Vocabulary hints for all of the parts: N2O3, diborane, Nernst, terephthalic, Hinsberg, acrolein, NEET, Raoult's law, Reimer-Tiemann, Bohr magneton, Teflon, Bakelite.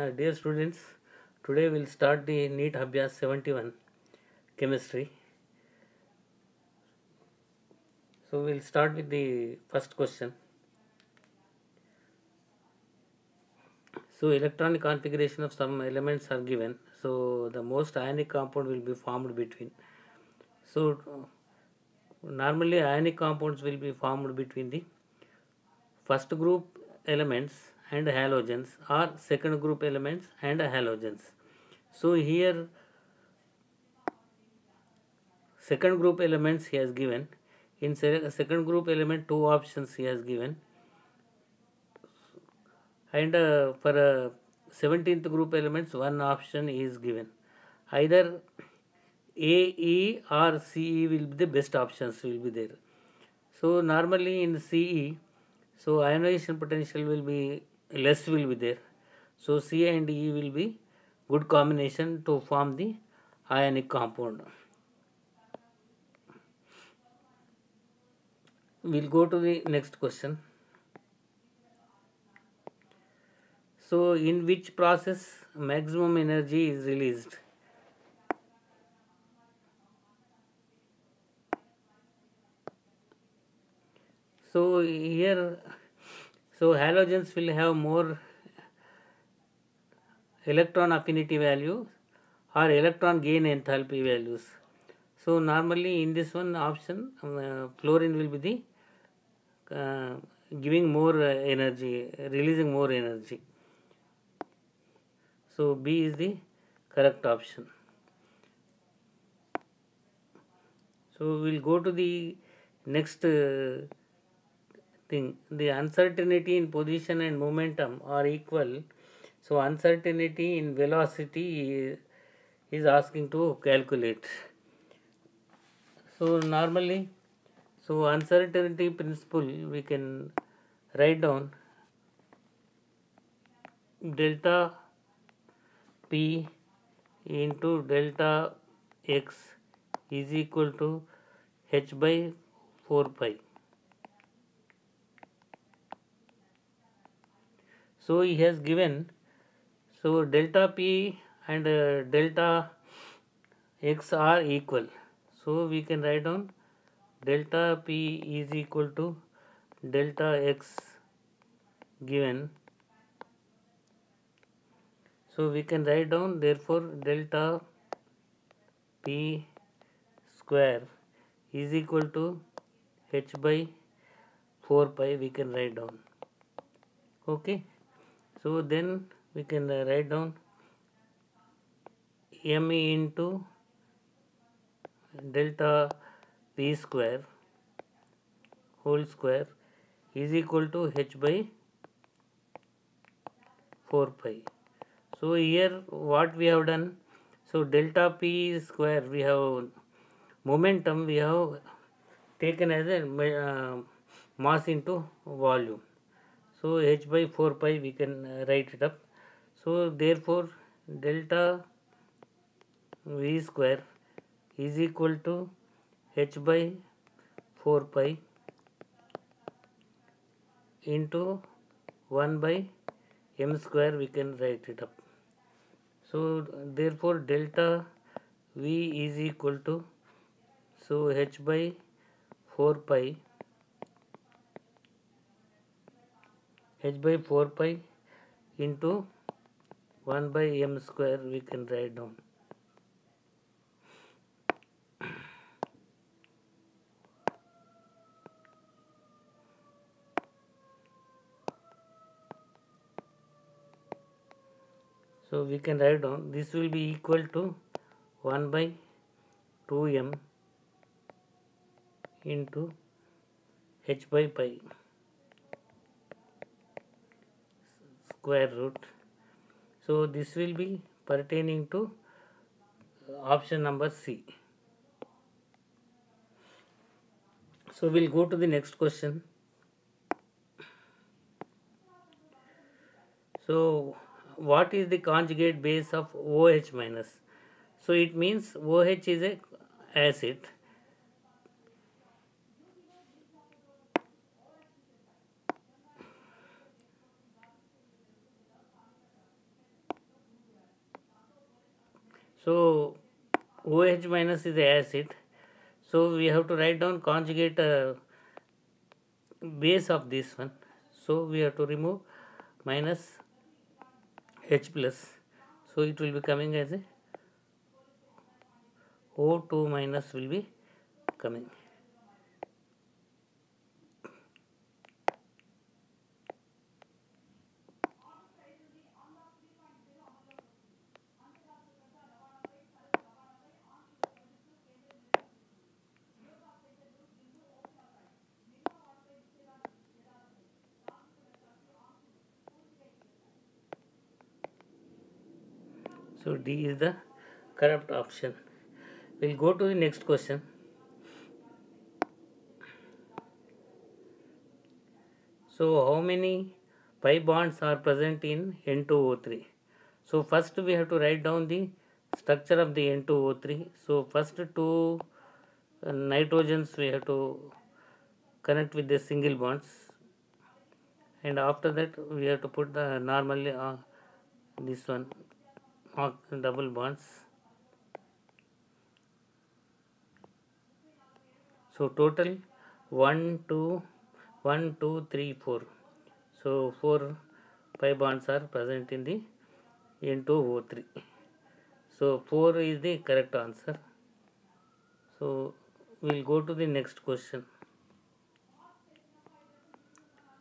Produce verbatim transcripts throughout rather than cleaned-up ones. Uh, dear students, today we will start the NEET Abhyas seventy-one chemistry. So we will start with the first question. So electronic configuration of some elements are given. So the most ionic compound will be formed between. So normally ionic compounds will be formed between the first group elements and halogens, or second group elements and halogens. So here second group elements he has given. In second group element two options he has given, and uh, for uh, seventeenth group elements one option is given. Either A, E or C E will be the best options will be there. So normally in C E, so ionization potential will be less will be there. So C and E will be good combination to form the ionic compound. We'll go to the next question. So in which process maximum energy is released? So here, so halogens will have more electron affinity value or electron gain enthalpy values. So normally in this one option, uh, fluorine will be the uh, giving more uh, energy, releasing more energy. So B is the correct option. So we will go to the next uh, thing. The uncertainty in position and momentum are equal. So uncertainty in velocity is asking to calculate. So normally, so uncertainty principle we can write down delta P into delta X is equal to H by four pi. So he has given, so delta P and uh, delta X are equal. So we can write down delta P is equal to delta X given. So we can write down therefore delta P square is equal to H by four pi we can write down. Okay. So then we can write down M into delta P square whole square is equal to H by four pi. So here what we have done, so delta P square we have momentum we have taken as a uh, mass into volume. So H by four pi we can write it up. So therefore delta V square is equal to H by four pi into one by M square we can write it up. So therefore delta V is equal to, so H by four pi H by four pi into one by M square we can write down. So we can write down this will be equal to one by two m into H by pi square root. So this will be pertaining to option number C. So we'll go to the next question. So what is the conjugate base of OH minus? So it means OH is a acid. So OH minus is acid. So we have to write down conjugate uh, base of this one. So we have to remove minus H plus. So it will be coming as a O two minus will be coming. So D is the correct option. We'll go to the next question. So how many pi bonds are present in N two O three? So first we have to write down the structure of the N two O three. So first two nitrogens we have to connect with the single bonds, and after that we have to put the normally uh, this one. Double bonds. So total one, two, one, two, three, four. So four pi bonds are present in the N two O three. So four is the correct answer. So we will go to the next question.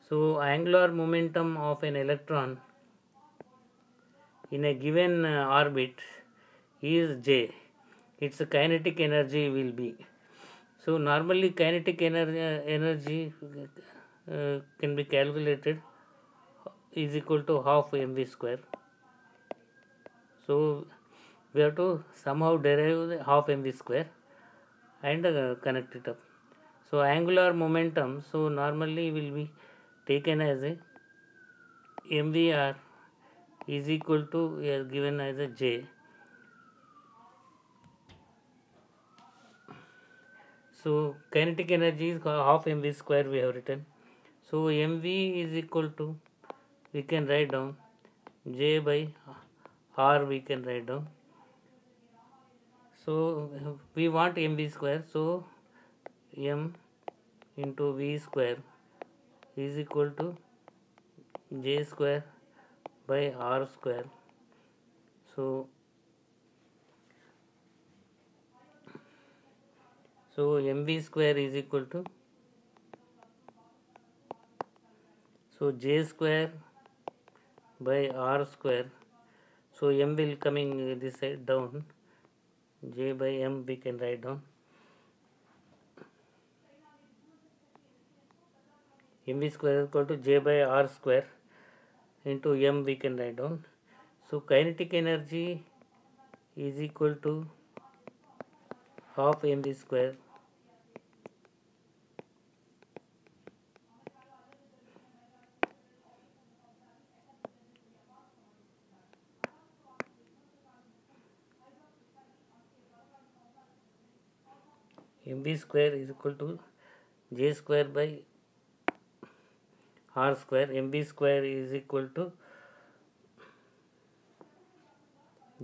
So angular momentum of an electron in a given uh, orbit is J. Its kinetic energy will be. So normally kinetic ener energy uh, can be calculated is equal to half mv square. So we have to somehow derive the half mv square and uh, connect it up. So angular momentum, so normally will be taken as a mvr is equal to is given as a J. So kinetic energy is half mv square we have written. So mv is equal to, we can write down J by R we can write down. So we want mv square, so m into v square is equal to J square by R square. So so mv square is equal to, so J square by R square. So m will coming this side down. J by m we can write down. mv square is equal to J by R square into m we can write down. So kinetic energy is equal to half mv square. mv square is equal to J square by R square. mv square is equal to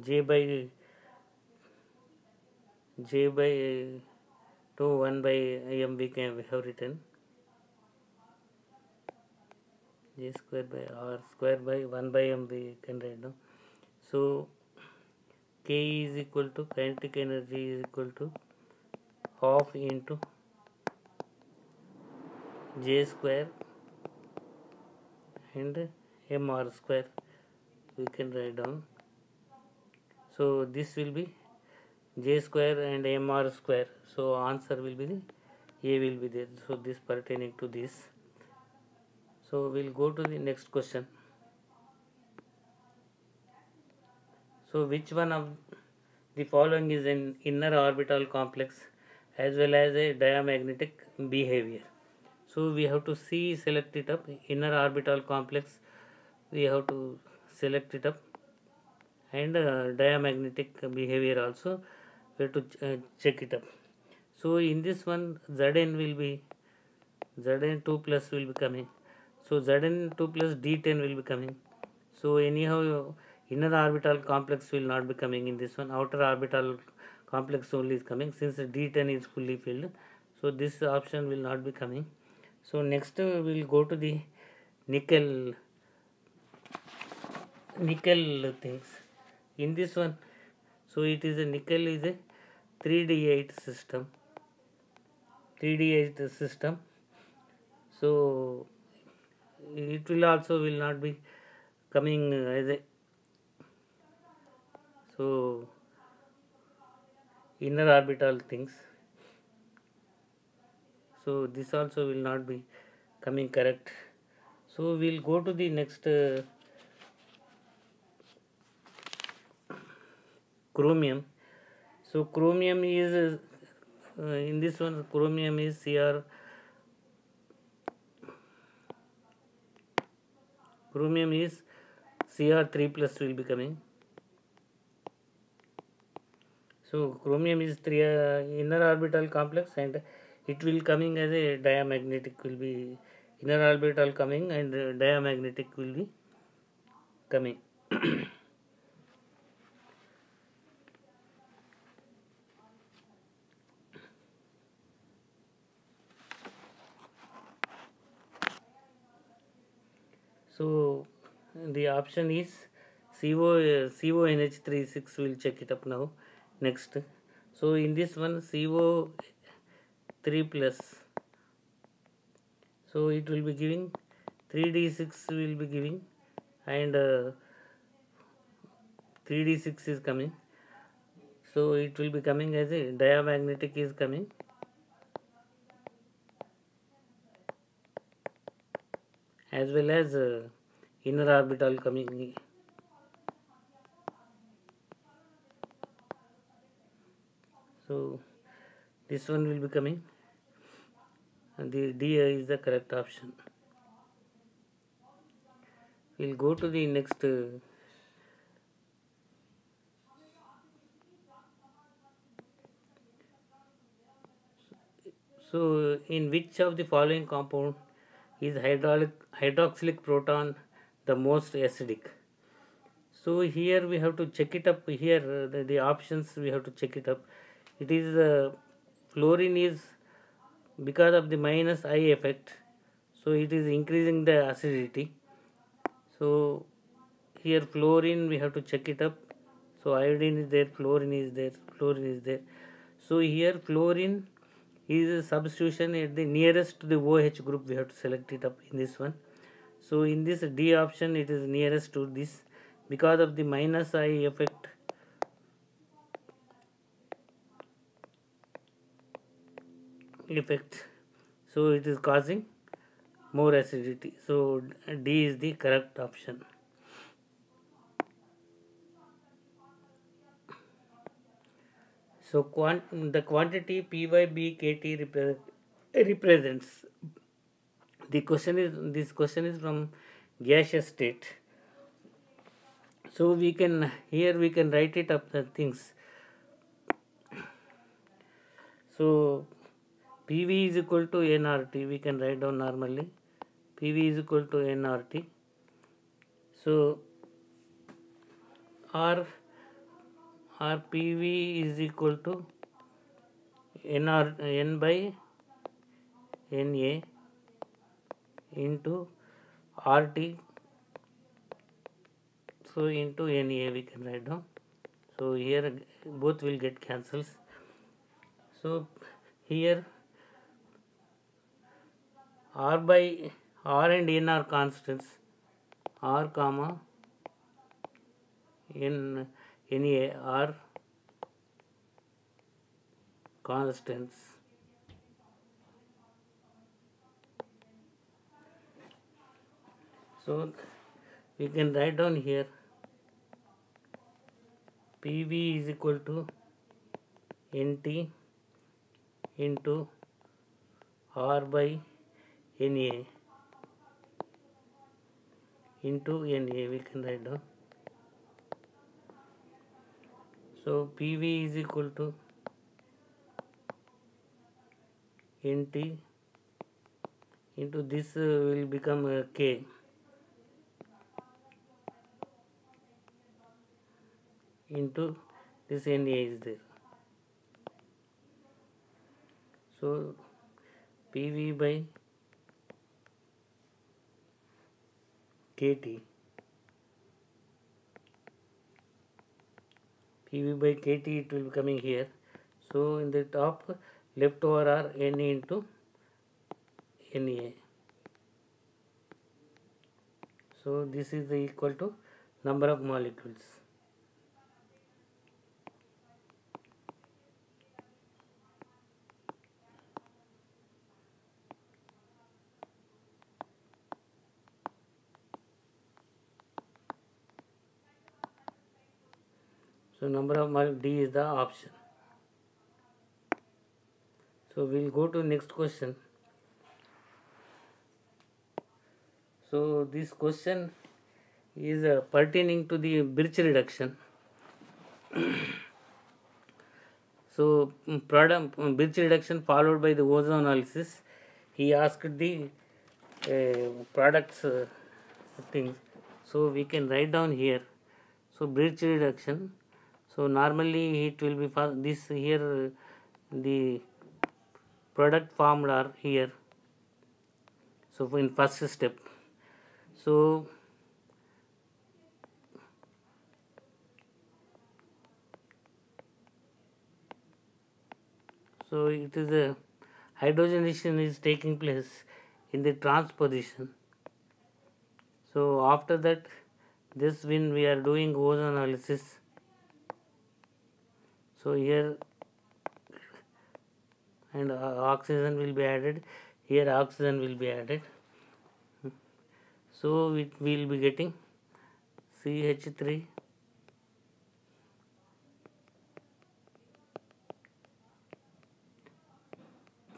J by J by two one by m we can we have written. J square by R square by one by m we can write down. So K is equal to, kinetic energy is equal to half into J square and M R square we can write down. So this will be J square and M R square. So answer will be, A will be there. So this pertaining to this. So we will go to the next question. So which one of the following is an inner orbital complex as well as a diamagnetic behavior? So we have to see, select it up, inner orbital complex, we have to select it up, and uh, diamagnetic behavior also, we have to ch uh, check it up. So in this one, Zn will be, Z n two plus will be coming, so Z n two plus D ten will be coming. So anyhow, Inner orbital complex will not be coming in this one. Outer orbital complex only is coming, since D ten is fully filled. So this option will not be coming. So next we will go to the nickel nickel things. In this one, so it is a nickel is a three D eight system. three D eight system. So it will also will not be coming as a so inner orbital things. So this also will not be coming correct. So we'll go to the next uh, chromium. So chromium is uh, in this one. Chromium is Cr. Chromium is C R three plus will be coming. So chromium is three uh, inner orbital complex, and it will coming as a diamagnetic will be inner orbital coming and uh, diamagnetic will be coming. So the option is C O N H three six. We'll check it up now. Next, so in this one C O three plus, so it will be giving three D six will be giving, and uh, three D six is coming, so it will be coming as a diamagnetic is coming. As well as uh, inner orbital coming. So this one will be coming, and the D is the correct option. We'll go to the next uh, so in which of the following compound is hydraulic hydroxylic proton the most acidic? So here we have to check it up. Here the, the options we have to check it up. It is uh, fluorine is because of the minus I effect, so it is increasing the acidity. So here fluorine we have to check it up. So iodine is there, fluorine is there, fluorine is there. So here fluorine is a substitution at the nearest to the OH group. We have to select it up in this one. So in this D option it is nearest to this because of the minus I effect. effect so it is causing more acidity. So D is the correct option. So quant the quantity P by B K T repre represents. The question is this question is from gaseous state. So we can here we can write it up the things. So P V is equal to N R T. We can write down normally. P V is equal to N R T. So R Our P V is equal to N R N by N A into R T. So into N A we can write down. So here both will get cancels. So here R by R and N are constants. R comma N. N A are constants. So we can write down here P V is equal to N T into R by N A into N A we can write down. So P V is equal to N T into this uh, will become uh, K. into this N A is there. So P V by K T, P V by K T it will be coming here. So in the top left over are N into N A. So this is the equal to number of molecules. So number of molecules, D is the option. So we will go to next question. So this question is uh, pertaining to the Birch reduction. So product Birch reduction followed by the ozone analysis. He asked the uh, products uh, things. So we can write down here. So Birch reduction. So normally it will be this here the product formed are here. So in first step. So so it is a hydrogenation is taking place in the transposition. So after that, this when we are doing ozone analysis. So here and oxygen will be added. Here oxygen will be added. So it will be getting C H three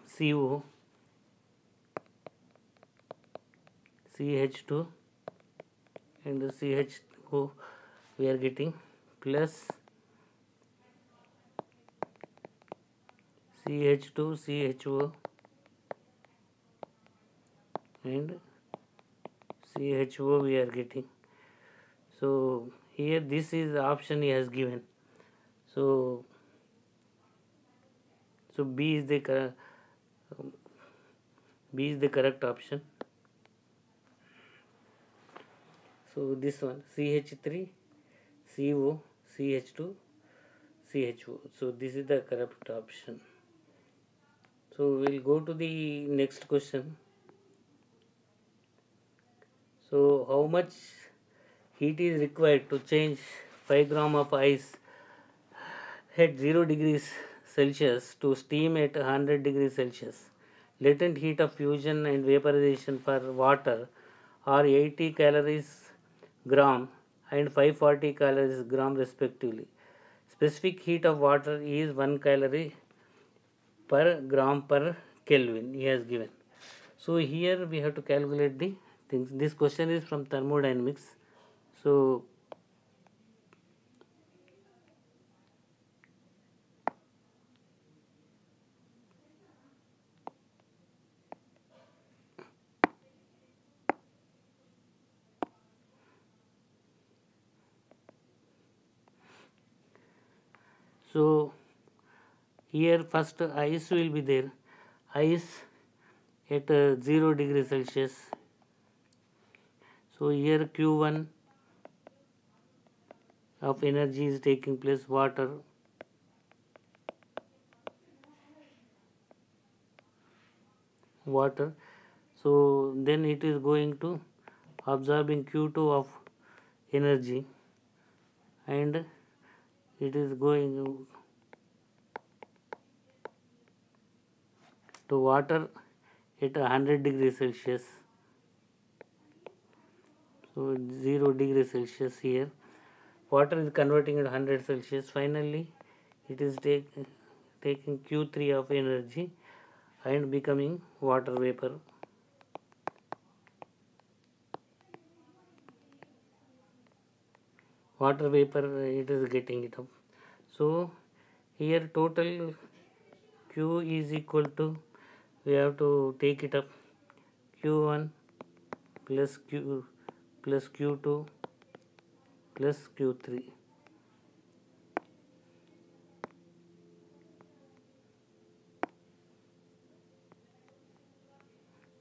C O C H two and the C H O we are getting plus C H two C H O and C H O we are getting. So here this is the option he has given. So so B is the correct B is the correct option. So this one C H three C O C H two C H O. So this is the correct option. So we'll go to the next question. So how much heat is required to change five grams of ice at zero degrees Celsius to steam at one hundred degrees Celsius? Latent heat of fusion and vaporization for water are eighty calories gram and five hundred forty calories gram respectively. Specific heat of water is one calorie per gram per Kelvin he has given. So here we have to calculate the things. This question is from thermodynamics. So, so here first ice will be there. Ice at uh, zero degrees Celsius. So here Q one of energy is taking place, water. Water. So then it is going to absorbing Q two of energy and it is going to water at one hundred degrees Celsius. So zero degrees Celsius here. Water is converting at one hundred Celsius. Finally, it is take, taking Q three of energy and becoming water vapor. Water vapor it is getting it up. So here total Q is equal to, we have to take it up, Q one plus Q plus Q two plus Q three.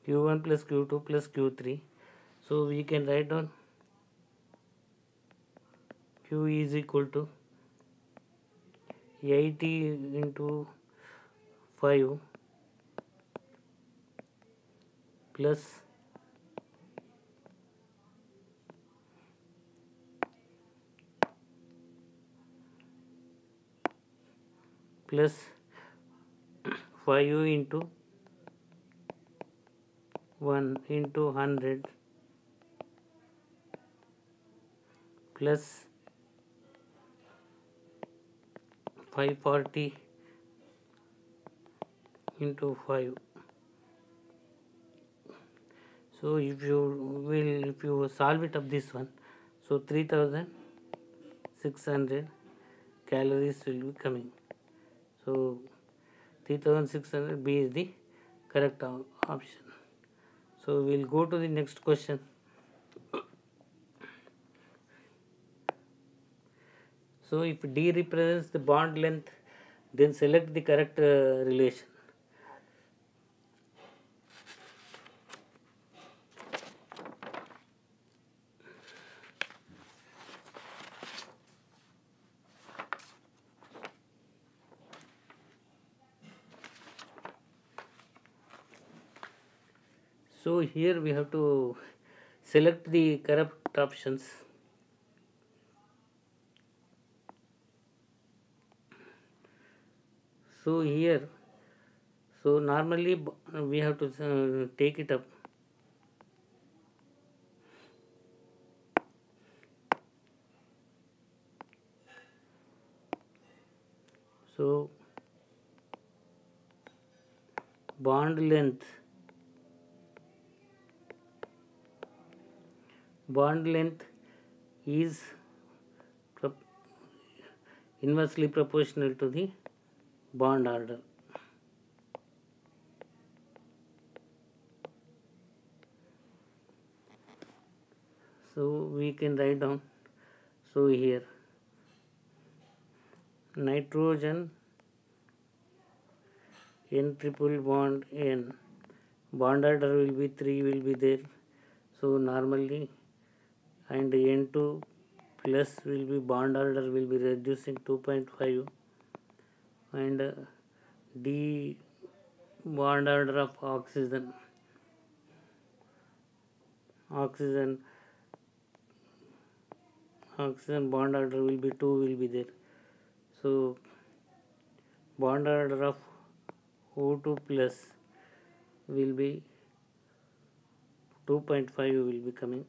Q one plus Q two plus Q three. So we can write down Q is equal to eighty into five plus plus five into one into one hundred plus five hundred forty into five. So if you will if you solve it up this one, so three thousand six hundred calories will be coming. So three thousand six hundred B is the correct option. So we will go to the next question. So if D represents the bond length, then select the correct uh, relation. So here we have to select the correct options. So here, so normally we have to uh, take it up. So bond length. Bond length is prop inversely proportional to the bond order. So we can write down, so here nitrogen N triple bond N, bond order will be three will be there. So normally and N two plus will be bond order will be reducing two point five, and uh, D bond order of oxygen oxygen oxygen bond order will be two will be there. So bond order of O two plus will be two point five will be coming.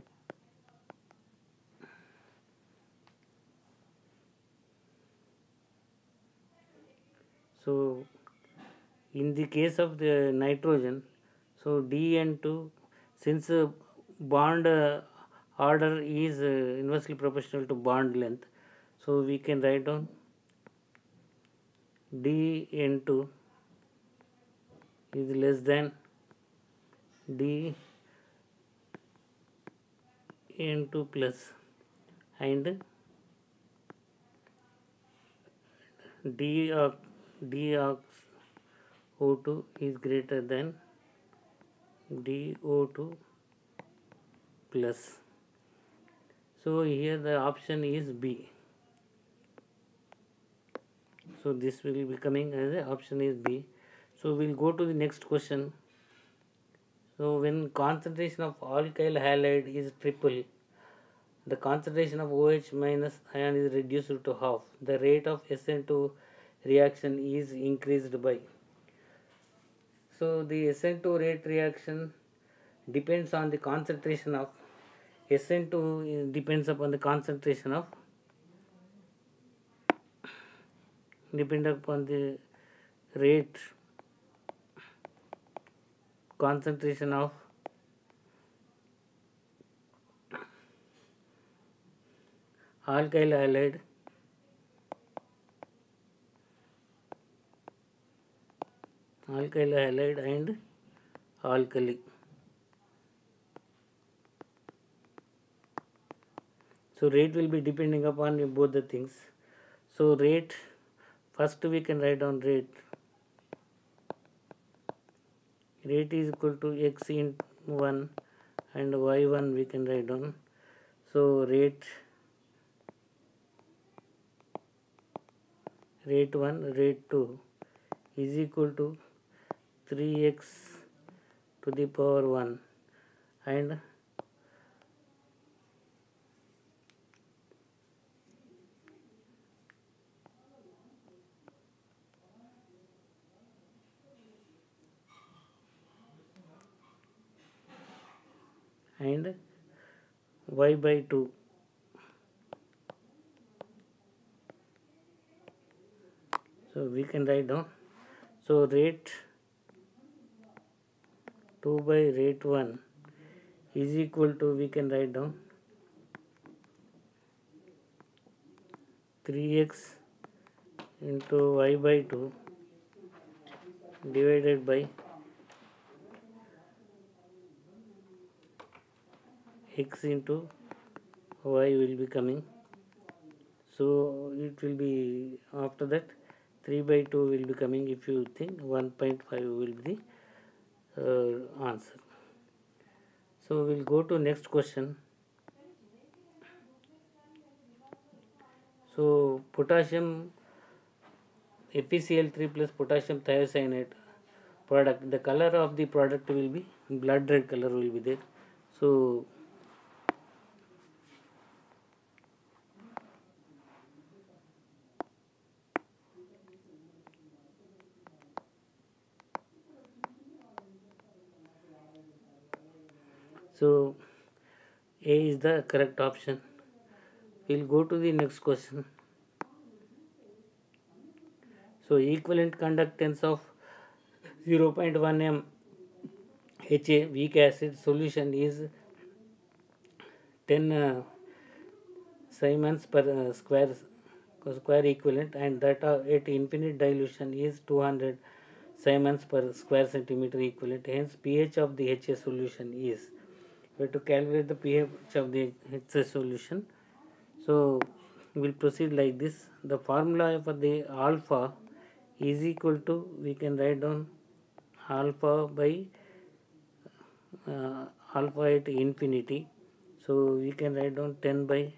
So in the case of the nitrogen, so D N two, since bond order is inversely proportional to bond length, so we can write down D N two is less than D N two plus, and D of D of O two is greater than D O two plus. So here the option is B. So this will be coming as the option is B. So we will go to the next question. So when concentration of alkyl halide is triple, the concentration of OH minus ion is reduced to half. The rate of S N two reaction is increased by. So the S N two rate reaction depends on the concentration of S N two depends upon the concentration of depend upon the rate concentration of alkyl halide alkyl halide and alkali. So rate will be depending upon both the things. So rate, first we can write down rate rate is equal to x in one and y one we can write down. So rate rate one, rate two is equal to three x to the power one and and y by two. So we can write down. So rate two by rate one is equal to, we can write down three x into y by two divided by x into y will be coming. So it will be, after that three by two will be coming. If you think one point five will be the uh, answer. So we will go to next question. So potassium P C l three plus potassium thiocyanate product, the color of the product will be blood red color will be there. So So, A is the correct option. We'll go to the next question. So, equivalent conductance of zero point one M H A weak acid solution is ten uh, Siemens per uh, square square equivalent, and that uh, at infinite dilution is two hundred Siemens per square centimeter equivalent. Hence, pH of the H A solution is, we have to calculate the pH of the H A solution. So we will proceed like this. The formula for the alpha is equal to, we can write down alpha by uh, alpha at infinity. So we can write down ten by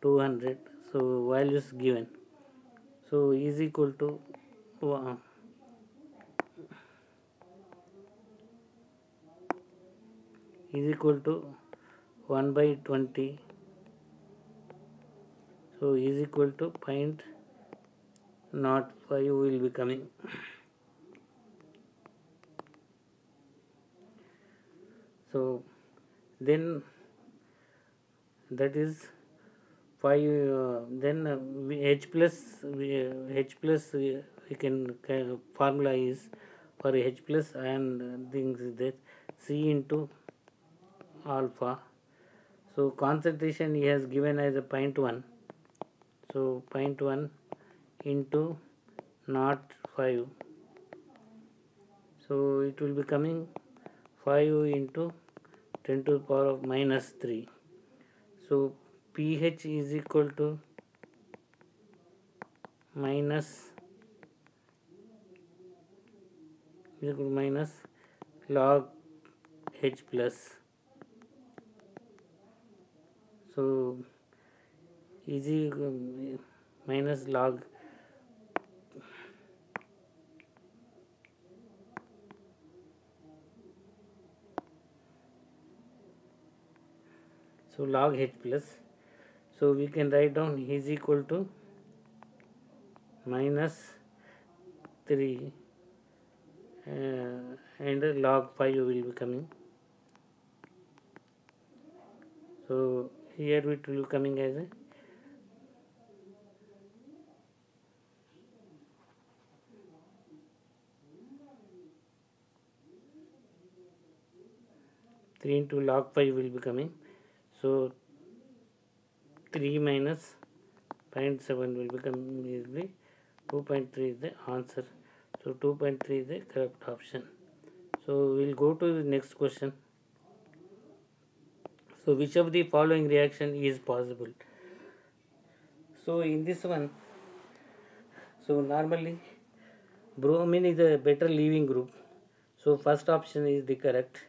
two hundred. So values given. So is equal to uh, is equal to one by twenty, so is equal to point not five will be coming. So then that is five. Uh, then uh, H plus uh, H plus uh, we can uh, formula is for H plus and things is that C into alpha. So concentration he has given as a zero point one, so zero point one into not five, so it will be coming five into ten to the power of minus three. So pH is equal to minus is equal to minus log H plus. So easy um, minus log so log H plus. So we can write down is equal to minus three uh, and log five will be coming. So here it will be coming as a three into log five will be coming. So three minus zero point seven will become easily two point three is the answer. So two point three is the correct option. So we will go to the next question. So which of the following reaction is possible? So in this one, so normally bromine is a better leaving group. So first option is the correct.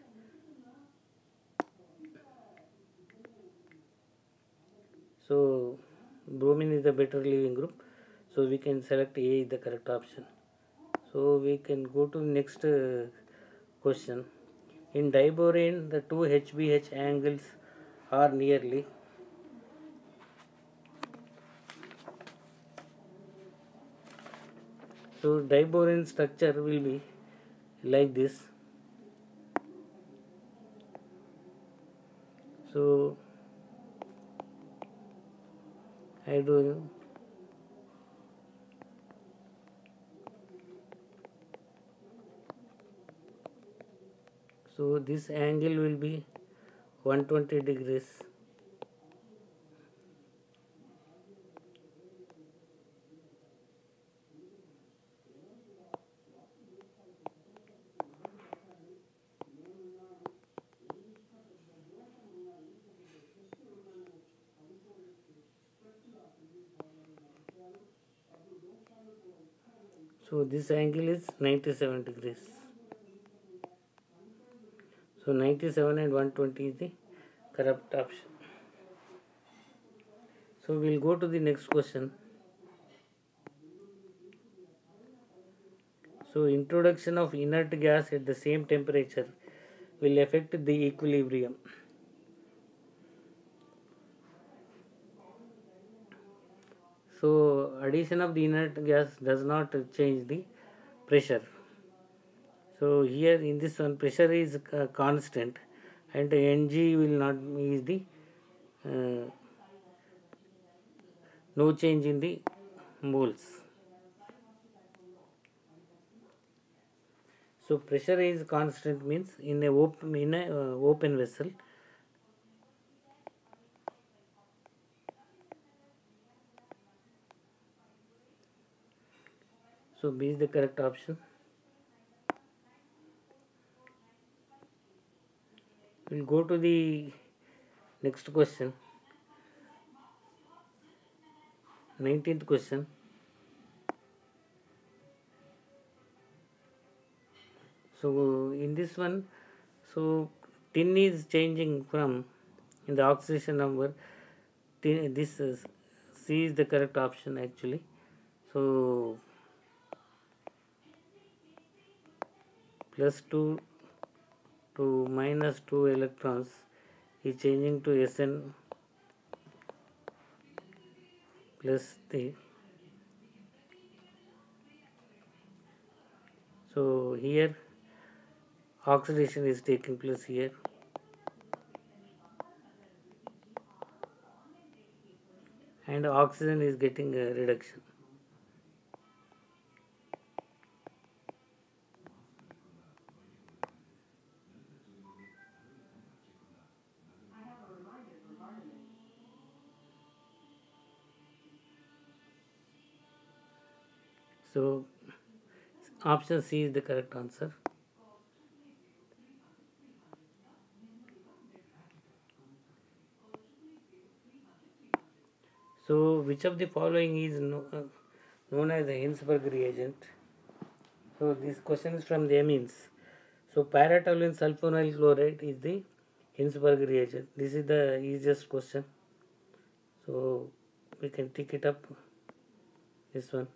So bromine is the better leaving group, so we can select A is the correct option. So we can go to next uh, question. In diborane, the two H B H angles are nearly so diborane structure will be like this. So hydrogen so this angle will be one hundred twenty degrees. So this angle is ninety-seven degrees. So ninety-seven and one hundred twenty is the correct option. So we will go to the next question. So introduction of inert gas at the same temperature will affect the equilibrium. So addition of the inert gas does not change the pressure. So here in this one pressure is uh, constant and N G will not is the uh, no change in the moles. So pressure is constant means in a open in a uh, open vessel. So B is the correct option. We'll go to the next question. Nineteenth question. So in this one, so tin is changing from in the oxidation number. Tin, this is, C is the correct option actually. So plus two to minus two electrons is changing to S N plus three. So here oxidation is taking place here. And oxygen is getting a reduction. So option C is the correct answer. So which of the following is no, uh, known as the Hinsberg reagent? So this question is from the amines. So paratoluene sulfonyl chloride is the Hinsberg reagent. This is the easiest question. So we can take it up this one.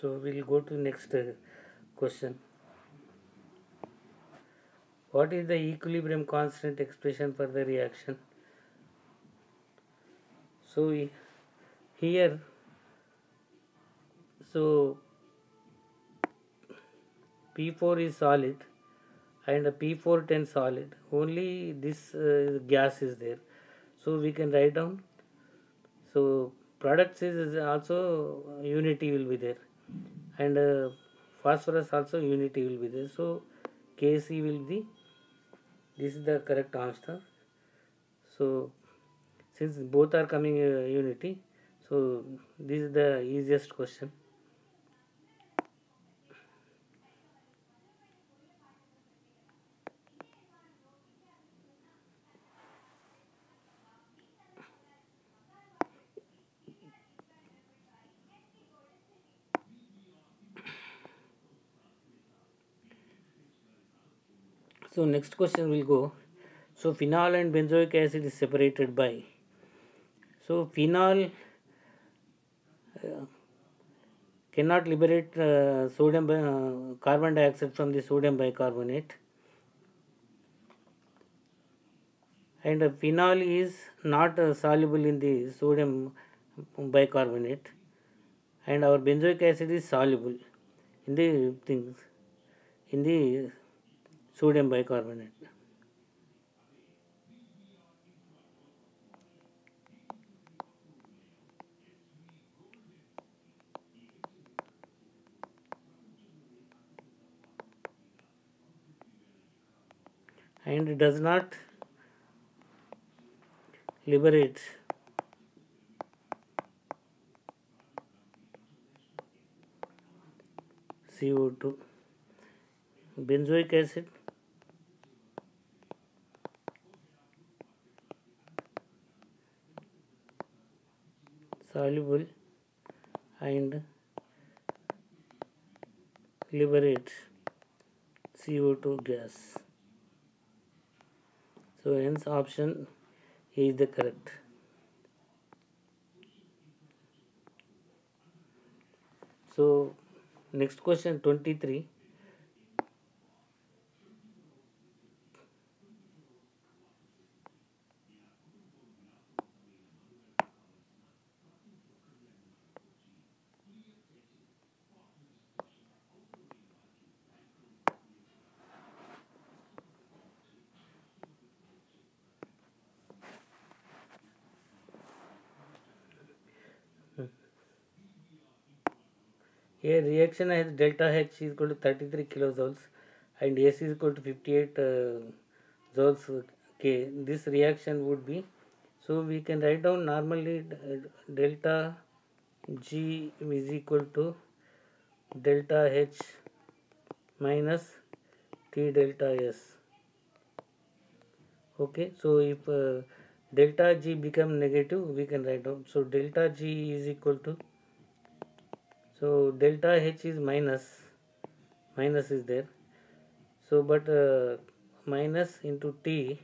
So we will go to next uh, question. What is the equilibrium constant expression for the reaction? So we, here, so P four is solid and P four ten solid. Only this uh, gas is there. So we can write down. So products is, is also uh, unity will be there. And uh, phosphorus also unity will be there. So K C will be, this is the correct answer. So since both are coming uh, unity, so this is the easiest question. So next question will go, so phenol and benzoic acid is separated by, so phenol uh, cannot liberate uh, sodium by, uh, carbon dioxide from the sodium bicarbonate, and uh, phenol is not uh, soluble in the sodium bicarbonate, and our benzoic acid is soluble in the things in the sodium bicarbonate. And does not liberate C O two. Benzoic acid soluble and liberates C O two gas. So hence option A is the correct. So next question twenty-three. Here reaction has delta H is equal to thirty-three kilojoules and S is equal to fifty-eight uh, joules K. This reaction would be, so we can write down normally delta G is equal to delta H minus T delta S. Okay, so if uh, delta G become negative, we can write down, so delta G is equal to, so delta H is minus, minus is there, so but uh, minus into T,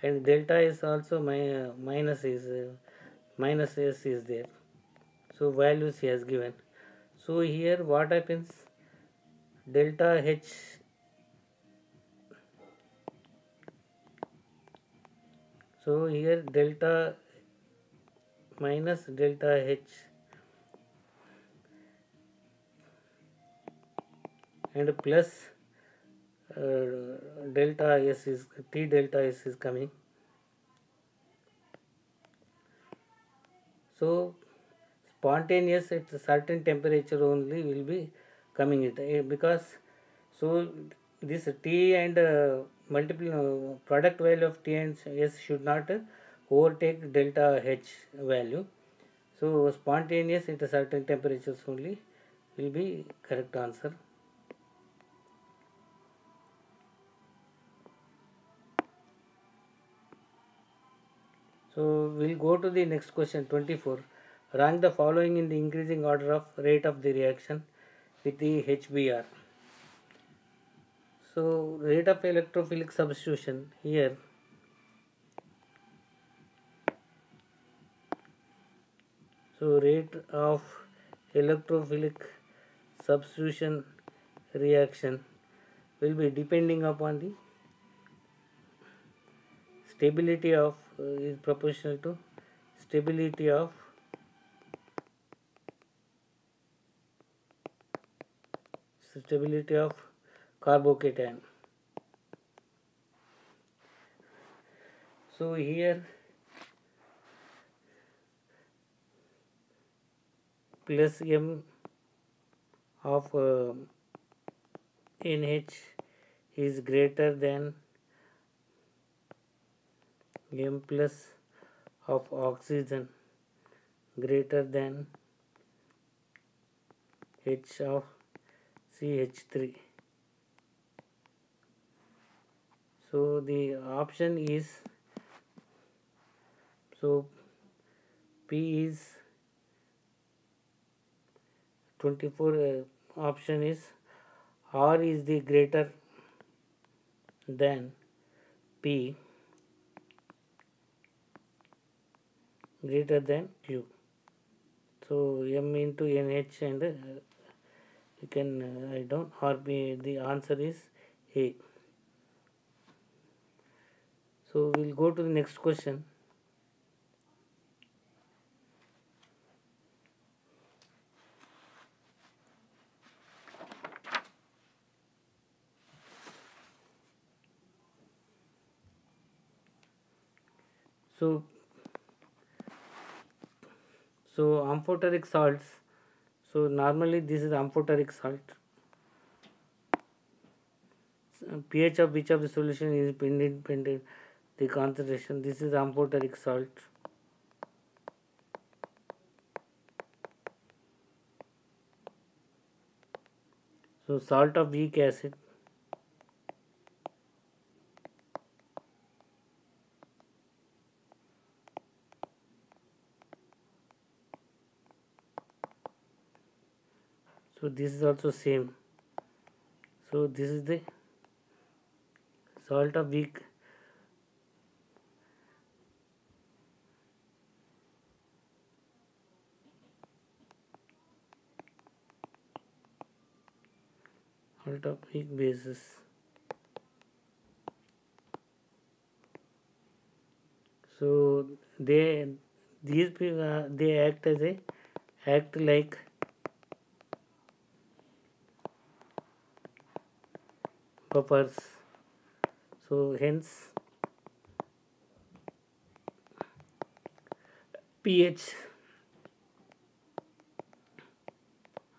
and delta is also my, uh, minus is uh, minus S is there, so values he has given. So here what happens, delta H so here delta minus delta H and plus uh, delta S is, T delta S is coming. So spontaneous at a certain temperature only will be coming it, because so this T and uh, multiple uh, product value of T and S should not uh, overtake delta H value. So spontaneous at a certain temperatures only will be correct answer. So we'll go to the next question twenty-four. Rank the following in the increasing order of rate of the reaction with the H B R. So rate of electrophilic substitution here. So rate of electrophilic substitution reaction will be depending upon the stability of uh, is proportional to stability of stability of carbocation. So here plus M of uh, N H is greater than M plus of oxygen greater than H of C H three. So the option is, so P is twenty-four, uh, option is R is the greater then P greater than Q. So M into N H, and uh, you can uh, write down or P, the answer is A. So we will go to the next question. So, so amphoteric salts, so normally this is amphoteric salt, pH of which of the solution is independent the concentration. This is amphoteric salt. So salt of weak acid, so this is also same. So this is the salt of weak salt of weak bases. So they these uh, they act as a act like buffers, so hence pH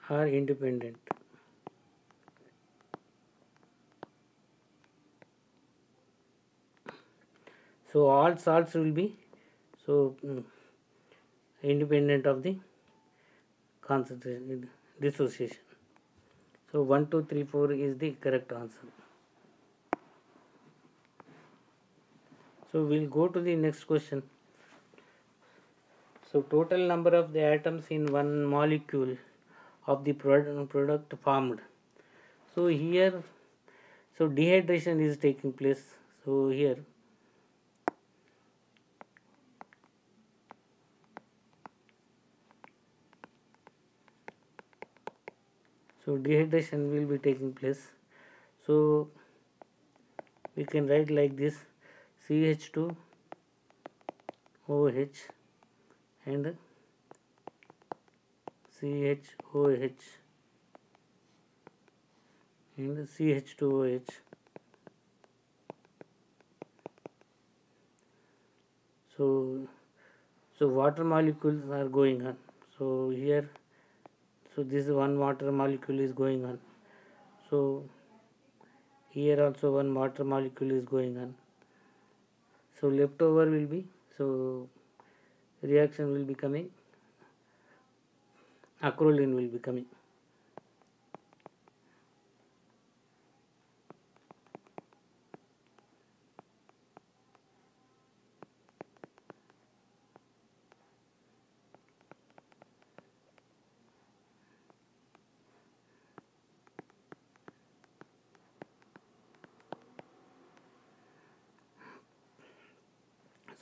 are independent. So all salts will be so independent of the concentration dissociation. So one, two, three, four is the correct answer. So we'll go to the next question. So total number of the atoms in one molecule of the product, product formed. So here, so dehydration is taking place. So here, so dehydration will be taking place. So we can write like this. C H two O H and C H O H and C H two O H. So, so water molecules are going on. So here, so this one water molecule is going on. So here also one water molecule is going on. So leftover will be, so reaction will be coming, acrolein will be coming.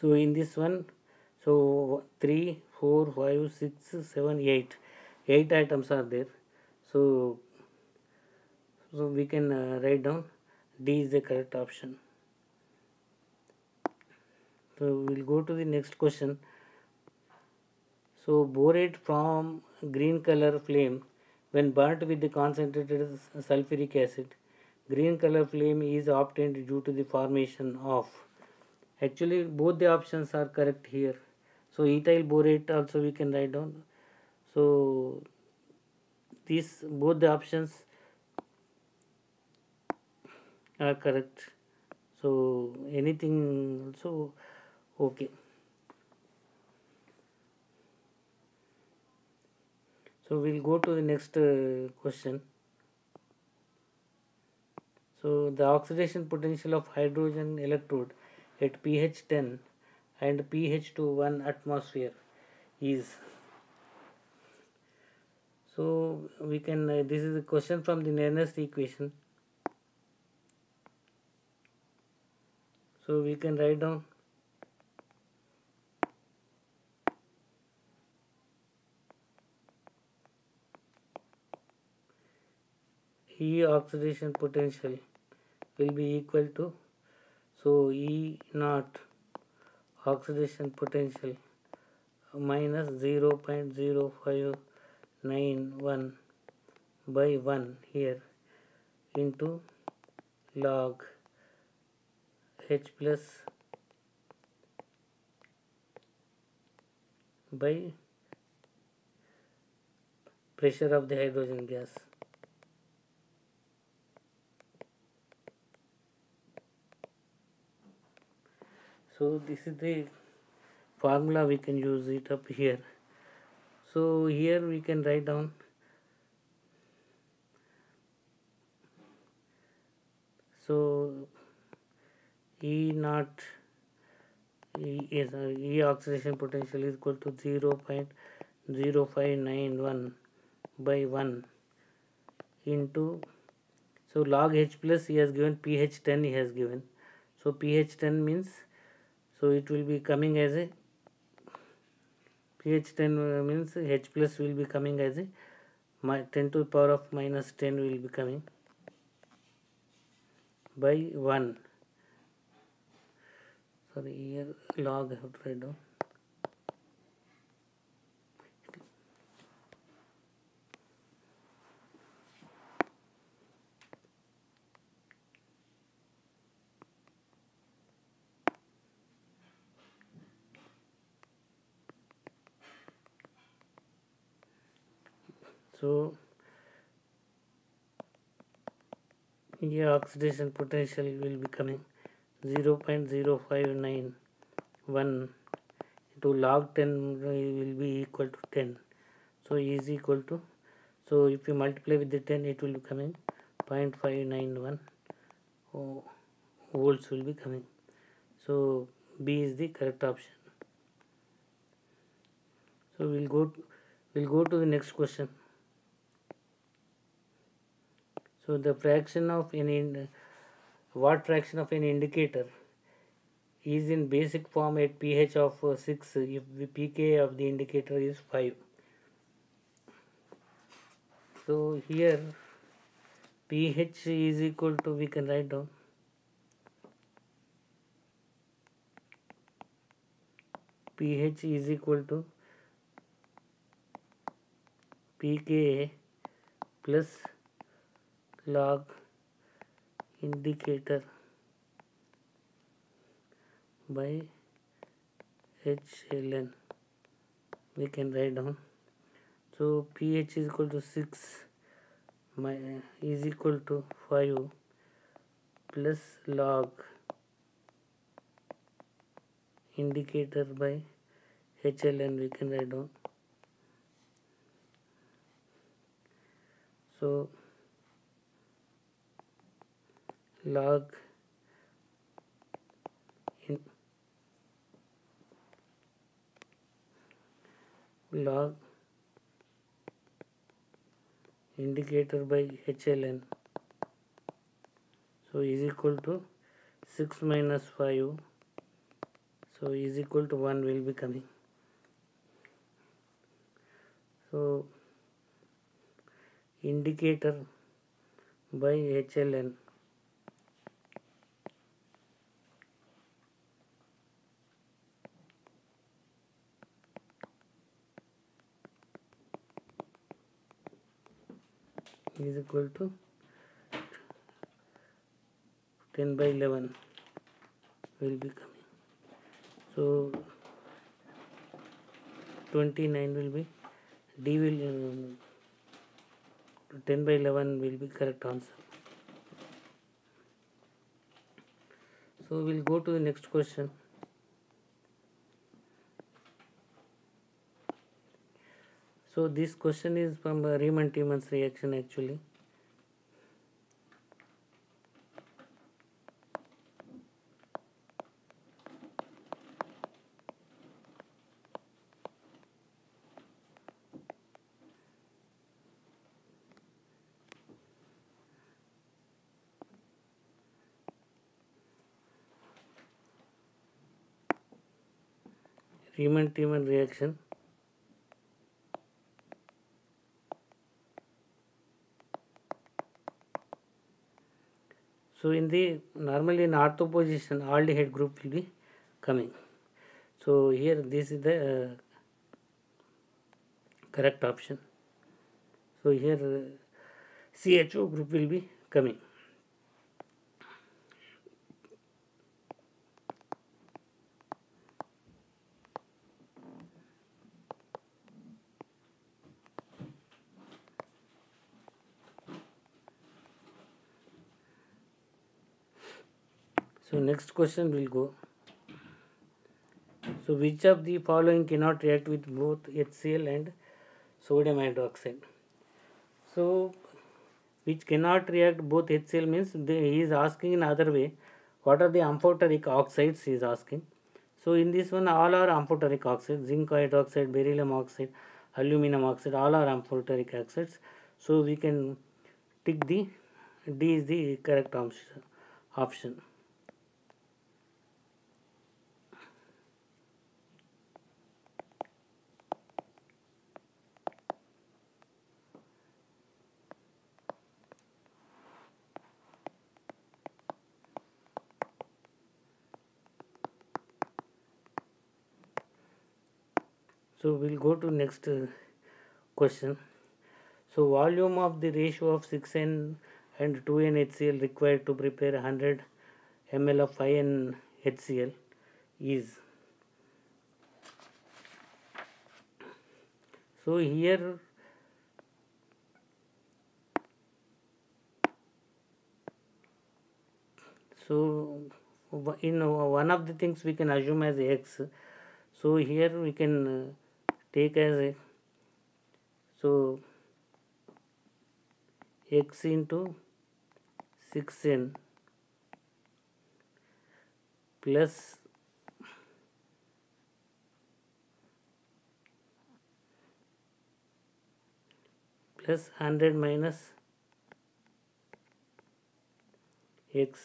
So in this one, so three, four, five, six, seven, eight. eight atoms are there. So, so we can uh, write down D is the correct option. So we will go to the next question. So borate form green color flame when burnt with the concentrated sulfuric acid. Green color flame is obtained due to the formation of. Actually, both the options are correct here. So ethyl borate also we can write down. So these both the options are correct. So anything also okay. So we'll go to the next uh, question. So the oxidation potential of hydrogen electrode at pH ten and pH to one atmosphere is. So we can uh, this is a question from the Nernst equation. So we can write down E oxidation potential will be equal to, so E naught oxidation potential minus zero point zero five nine one by one here into log H plus by pressure of the hydrogen gas. So this is the formula, we can use it up here. So here we can write down so E naught E, yes, E oxidation potential is equal to zero point zero five nine one by one into, so log H plus he has given, pH ten he has given, so pH ten means, so it will be coming as a pH ten means H plus will be coming as a ten to the power of minus ten will be coming by one. Sorry, here log I have to write down. So yeah, oxidation potential will be coming zero point zero five nine one into log ten will be equal to ten. So E is equal to, so if you multiply with the ten it will be coming zero point five nine one oh, volts will be coming. So B is the correct option. So we'll go to, we'll go to the next question. So the fraction of an, what fraction of an indicator is in basic form at pH of six if the pKa of the indicator is five. So here pH is equal to, we can write down pH is equal to pKa plus log indicator by H L N, we can write down. So pH is equal to six my, is equal to five plus log indicator by H L N, we can write down. So log in log indicator by H L N, so is equal to six minus five, so is equal to one will be coming. So indicator by H L N, is equal to ten by eleven will be coming. So twenty-nine will be D will um, ten by eleven will be correct answer. So we'll go to the next question. So this question is from uh, Reimer-Tiemann's reaction actually. Reimer-Tiemann reaction. So in the normally in ortho position aldehyde group will be coming. So here this is the uh, correct option. So here uh, C H O group will be coming. So next question will go. So which of the following cannot react with both HCl and sodium hydroxide? So which cannot react both HCl means they, he is asking in other way. What are the amphoteric oxides he is asking? So in this one all are amphoteric oxides. Zinc hydroxide, beryllium oxide, aluminum oxide. All are amphoteric oxides. So we can tick the D is the correct option. So we'll go to next uh, question. So volume of the ratio of six N and two N HCl required to prepare one hundred milliliters of five N HCl is. So here so in one of the things we can assume as X. So here we can uh, take as a, so X into six N plus plus one hundred minus X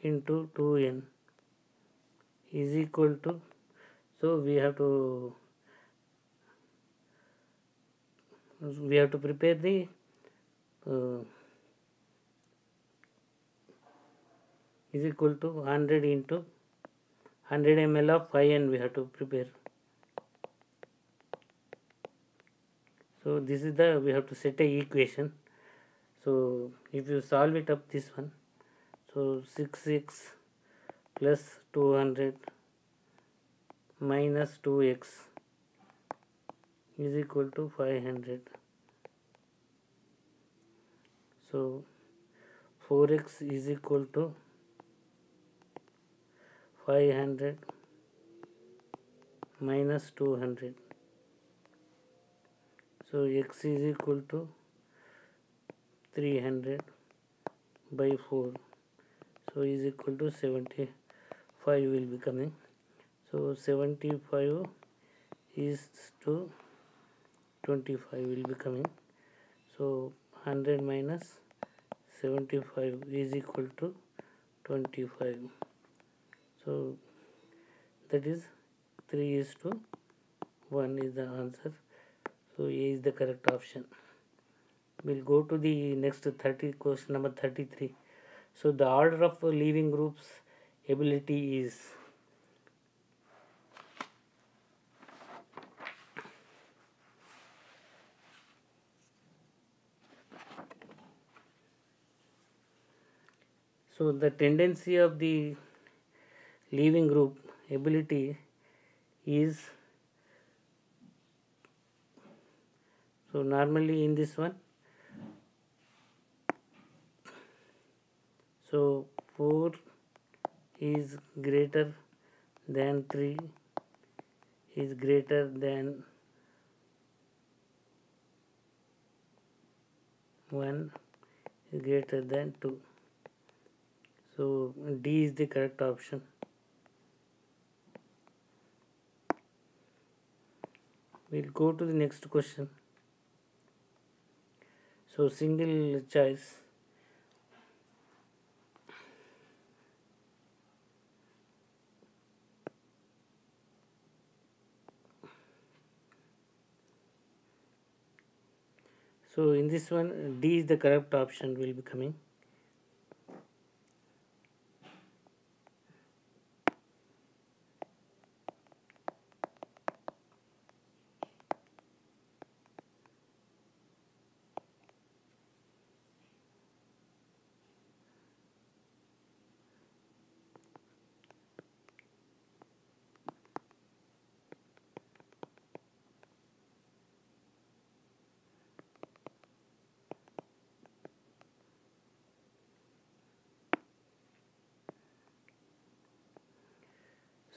into two N is equal to, so we have to we have to prepare the uh, is equal to one hundred into one hundred milliliters of five N we have to prepare. So this is the, we have to set a equation. So if you solve it up this one, so six X plus two hundred minus two X is equal to five hundred. So four X is equal to five hundred minus two hundred. So X is equal to three hundred by four. So is equal to seventy. five will be coming. So seventy-five is to twenty-five will be coming. So one hundred minus seventy-five is equal to twenty-five. So that is three is to one is the answer. So A is the correct option. We'll go to the next thirty question number thirty-three. So the order of leaving groups ability is. So the tendency of the leaving group ability is, so normally in this one, so four is greater than three is greater than one is greater than two. So D is the correct option. We'll go to the next question. So single choice. So in this one, D is the correct option will be coming.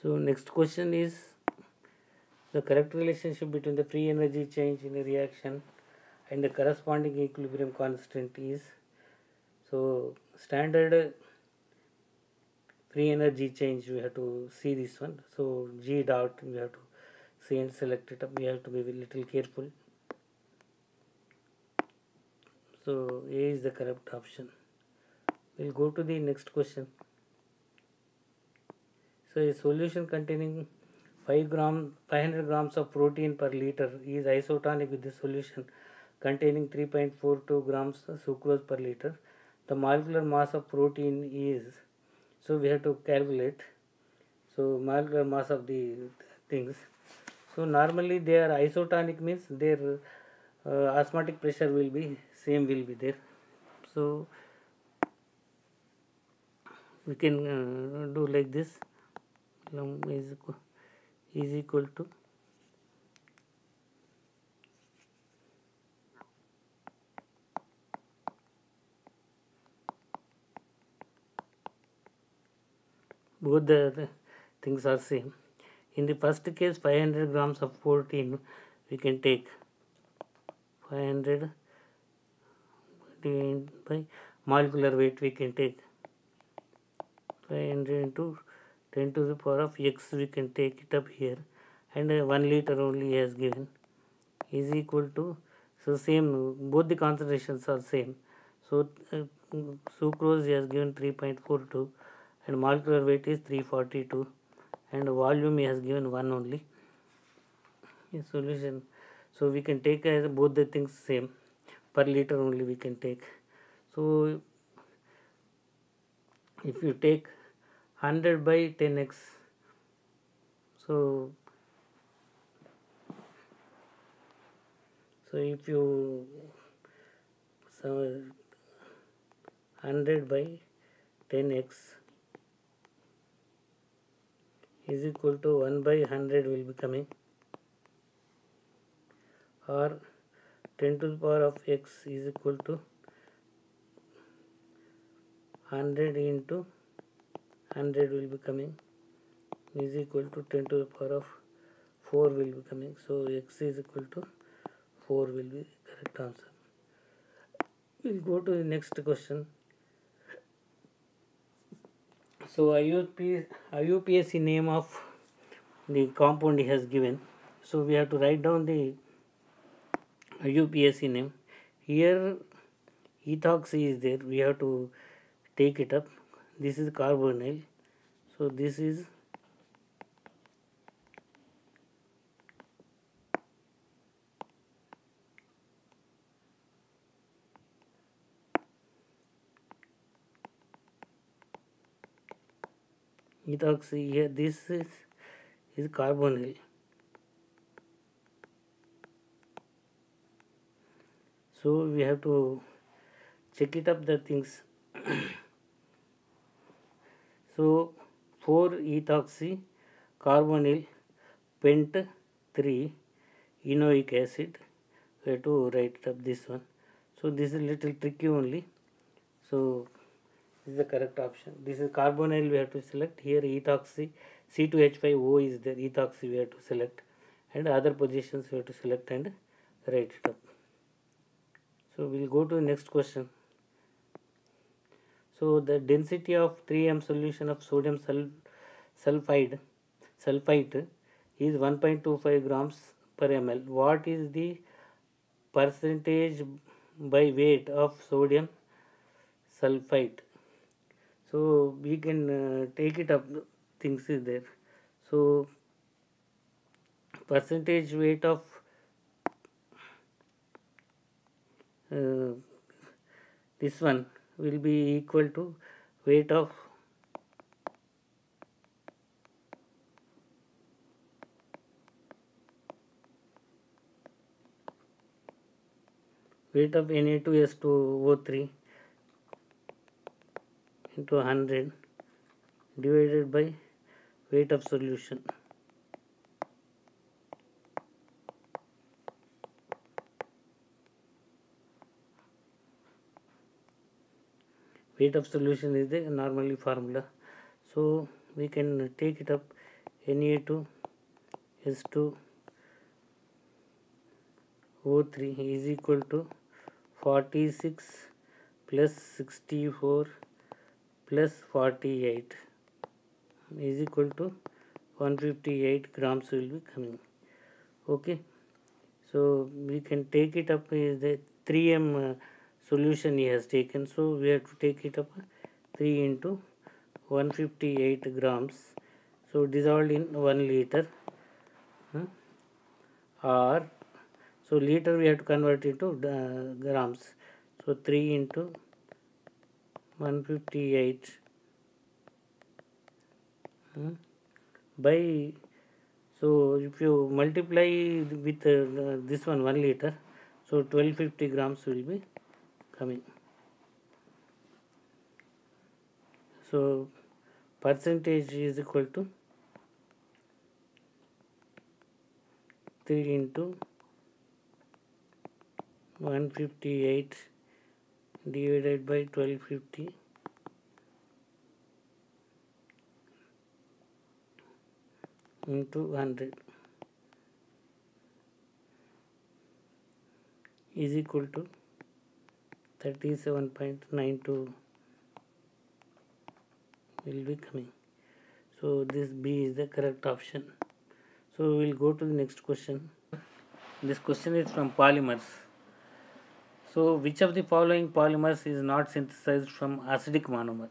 So next question is the correct relationship between the free energy change in a reaction and the corresponding equilibrium constant is. So standard free energy change, we have to see this one. So G dot, we have to see and select it up. We have to be a little careful. So A is the correct option. We'll go to the next question. So a solution containing five gram, five hundred grams of protein per liter is isotonic with the solution containing three point four two grams of sucrose per liter. The molecular mass of protein is, so we have to calculate, so molecular mass of the things. So normally they are isotonic means their uh, osmotic pressure will be, same will be there. So we can uh, do like this. Is equal, is equal to both the, the things are same. In the first case, five hundred grams of protein we can take five hundred divided by molecular weight, we can take five hundred into ten to the power of x, we can take it up here, and uh, one liter only has given, is equal to, so same, both the concentrations are same. So uh, sucrose has given three point four two and molecular weight is three forty-two and volume has given one only in solution. So we can take as uh, both the things same, per liter only we can take. So if you take one hundred by ten x, so so if you so one hundred by ten x is equal to one by one hundred will be coming, or ten to the power of x is equal to one hundred into one hundred will be coming, is equal to ten to the power of four will be coming. So x is equal to four will be correct answer. We'll go to the next question. So I U P A C name of the compound has given, so we have to write down the I U P A C name. Here ethoxy is there, we have to take it up. This is carbonyl, so this is ethoxy here, this is is carbonyl. So we have to check it up the things. So four ethoxy, carbonyl, pent three, enoic acid. We have to write it up this one. So this is little tricky only. So this is the correct option. This is carbonyl we have to select. Here ethoxy, C two H five O is there, ethoxy we have to select. And other positions we have to select and write it up. So we will go to the next question. So the density of three m solution of sodium sulfide sulfite is one point two five grams per ml. What is the percentage by weight of sodium sulfite? So we can uh, take it up, things is there. So percentage weight of uh, this one will be equal to weight of weight of N A two S two O three into one hundred divided by weight of solution. Weight of solution is the normally formula, so we can take it up N A two S two O three is equal to forty-six plus sixty-four plus forty-eight is equal to one hundred fifty-eight grams will be coming. Okay, so we can take it up is the three M uh, solution he has taken, so we have to take it up three into one hundred fifty-eight grams, so dissolved in one liter hmm? or so liter we have to convert it to uh, grams, so three into one hundred fifty-eight hmm? by, so if you multiply with uh, this one one liter, so twelve fifty grams will be coming. So percentage is equal to three into one hundred fifty-eight divided by twelve fifty into one hundred is equal to thirty-seven point nine two will be coming. So this B is the correct option. So we will go to the next question. This question is from polymers. So which of the following polymers is not synthesized from acidic monomer?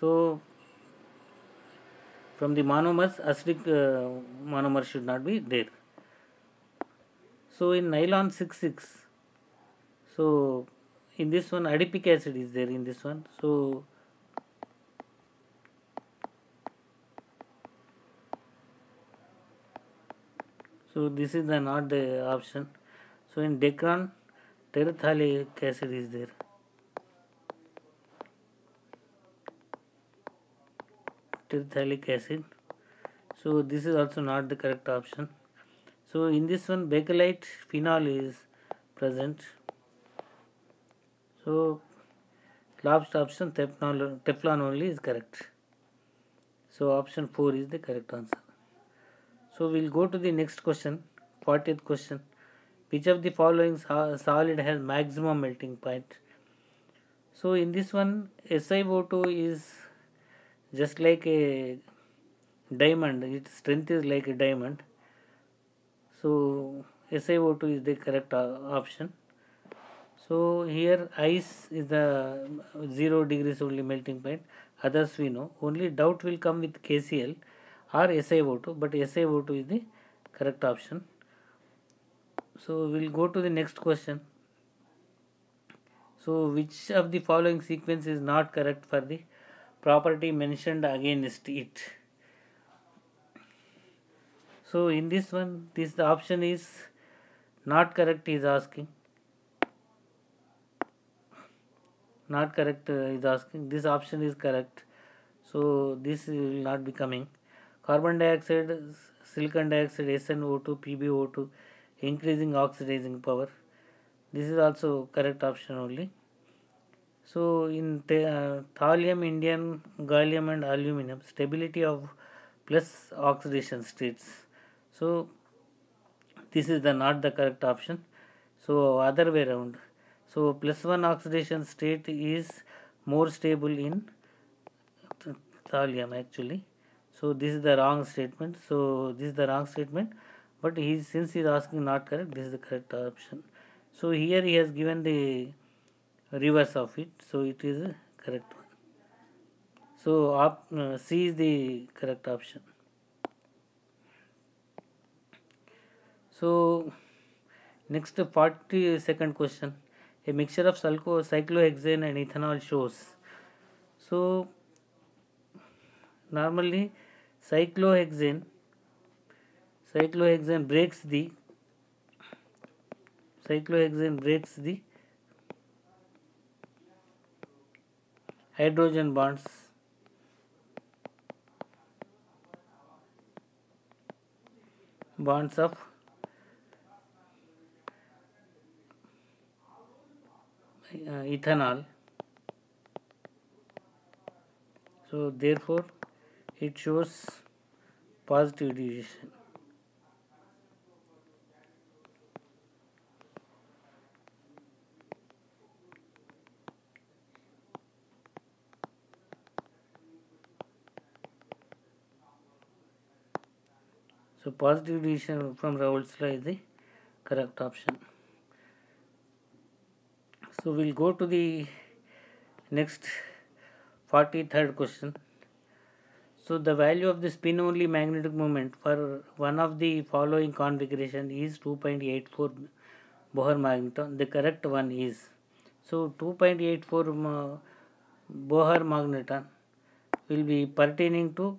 So from the monomers, acidic uh, monomer should not be there. So in nylon six six, so in this one adipic acid is there in this one, so so this is the not the option. So in decron terephthalic acid is there, terephthalic acid, so this is also not the correct option. So in this one bakelite phenol is present, so last option Teflon, Teflon only is correct. So option four is the correct answer. So we will go to the next question, fortieth question. Which of the following solid has maximum melting point? So in this one S i O two is just like a diamond, its strength is like a diamond. So S i O two is the correct option. So here ice is the zero degrees only melting point, others we know. Only doubt will come with K C l or S i O two, but S i O two is the correct option. So we will go to the next question. So which of the following sequence is not correct for the property mentioned against it? So in this one, this the option is not correct is asking. Not correct uh, is asking, this option is correct, so this will not be coming. Carbon dioxide, silicon dioxide, S n O two, P b O two, increasing oxidizing power, this is also correct option only. So in uh, thallium, indium, gallium and aluminum, stability of plus oxidation states, so this is the not the correct option, so other way around. So plus one oxidation state is more stable in thallium actually. So this is the wrong statement. So this is the wrong statement. But he, since he is asking not correct, this is the correct option. So here he has given the reverse of it. So it is a correct one. So op, uh, C is the correct option. So next forty-second question. A mixture of sulco cyclohexane and ethanol shows. So normally cyclohexane cyclohexane breaks the cyclohexane breaks the hydrogen bonds bonds of Uh, ethanol. So therefore it shows positive deviation. So positive deviation from Raoult's law is the correct option. So we'll go to the next forty-third question. So the value of the spin only magnetic moment for one of the following configuration is two point eight four Bohr magneton. The correct one is, so two point eight four Bohr magneton will be pertaining to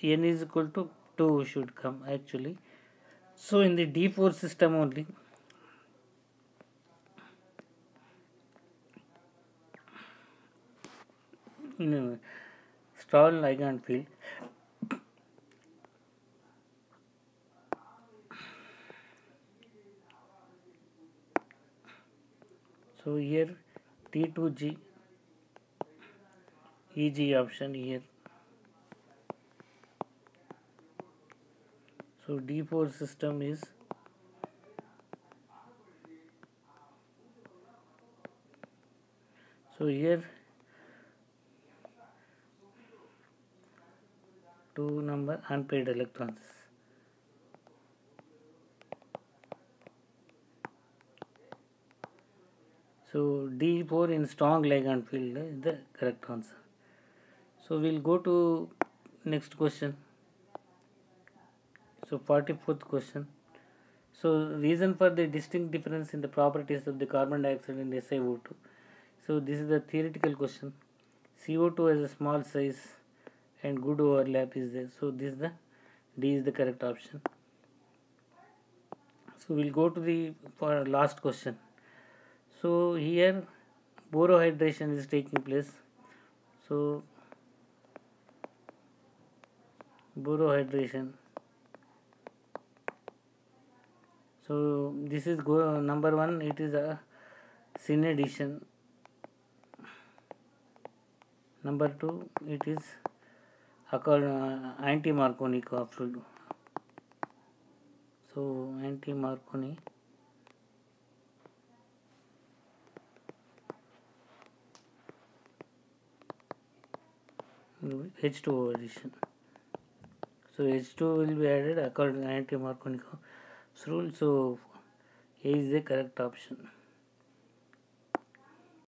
n is equal to two should come actually. So in the D four system only, in a stall ligand field, so here T two G E G option here. So D four system is so here two number unpaired electrons. So D four in strong ligand field is the correct answer. So we'll go to next question. So forty-fourth question. So reason for the distinct difference in the properties of the carbon dioxide and S i O two. So this is the theoretical question. C O two has a small size and good overlap is there. So this is the D is the correct option. So we'll go to the for last question. So here borohydration is taking place. So borohydration. So this is go number one. It is a synaddition. Number two. It is anti-Marconi capsule. So anti-Marconi H two O addition. So H two will be added according to anti-Marconi capsule. So A is the correct option.